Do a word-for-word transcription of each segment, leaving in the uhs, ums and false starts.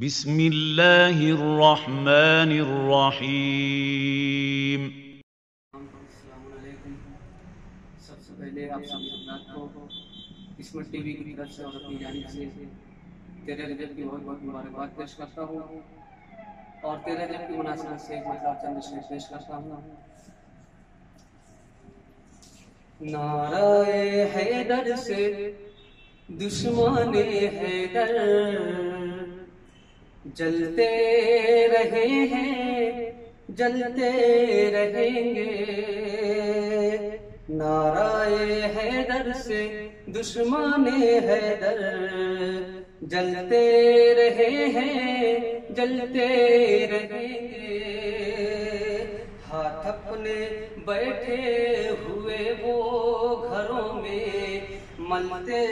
बिस्मिल्लाहिर्रहमानिर्रहीम। अस्सलामुअलैकुम। सबसे पहले आप सब हजरात को किस्मत टीवी की तरफ से और अपनी जानिब से तेरह रजब की बहुत बहुत मुबारकबाद पेश करता हूँ और तेरह रजब की मुनासिबत से एक मतलब चंद शेर पेश करता हूँ। नारा-ए हैदर से दुश्मन-ए हैदर जलते रहे हैं जलते रहेंगे। नारा-ए हैदर से दुश्मन-ए हैदर जलते रहे हैं जलते रहेंगे। हाथ अपने बैठे हुए वो घरों में मलते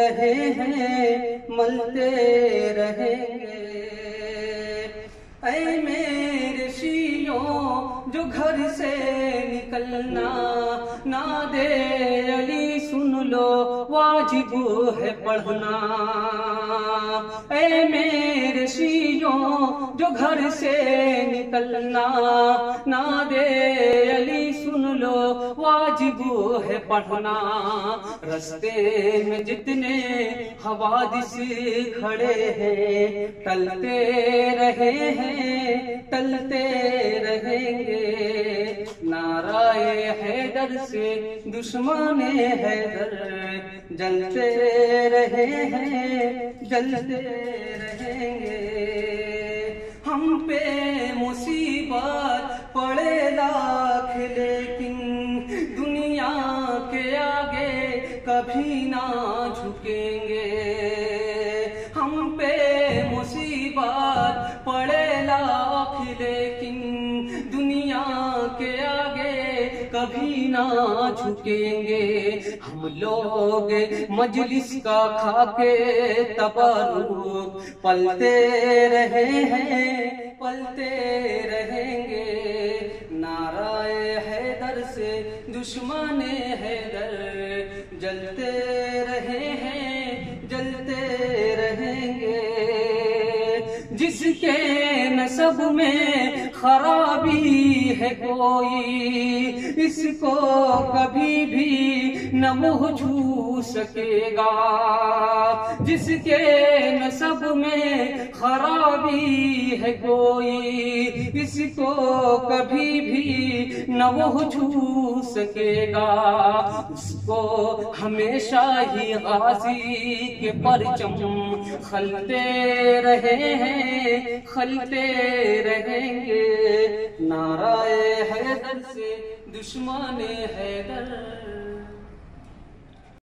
रहे हैं मलते रहेंगे। ऐ मेरे शियों जो घर से निकलना ना दे अली सुन लो वाजिब है पढ़ना। ऐ मेरे शियों जो घर से निकलना ना दे अली सुन लो वाजिब है पढ़ना। रस्ते में जितने हवादिस खड़े हैं टलते रहे हैं टलते रहेंगे। नारा-ए हैदर से दुश्मन-ए हैदर जलते रहे हैं जलते रहेंगे। हम पे मुसीबत पड़े लाख लेकिन दुनिया के आगे कभी ना झुकेंगे। हम पे मुसीबत पड़े लाख लेकिन दुनिया के आगे कभी ना झुकेंगे। हम लोग मजलिस का खाके तबरुक पलते रहे हैं पलते रहेंगे। नारा-ए हैदर से दुश्मन-ए हैदर जलते रहे हैं जलते रहेंगे। जिसके नसब में खराबी है कोई इसको कभी भी न मुँह छू सकेगा। जिसके नसब में खराबी है कोई इसको कभी भी न मुँह छू सकेगा। उसको हमेशा ही गाजी के परचम खलते रहे हैं खलते रहेंगे। नारा-ए हैदर से दुश्मन-ए हैदर।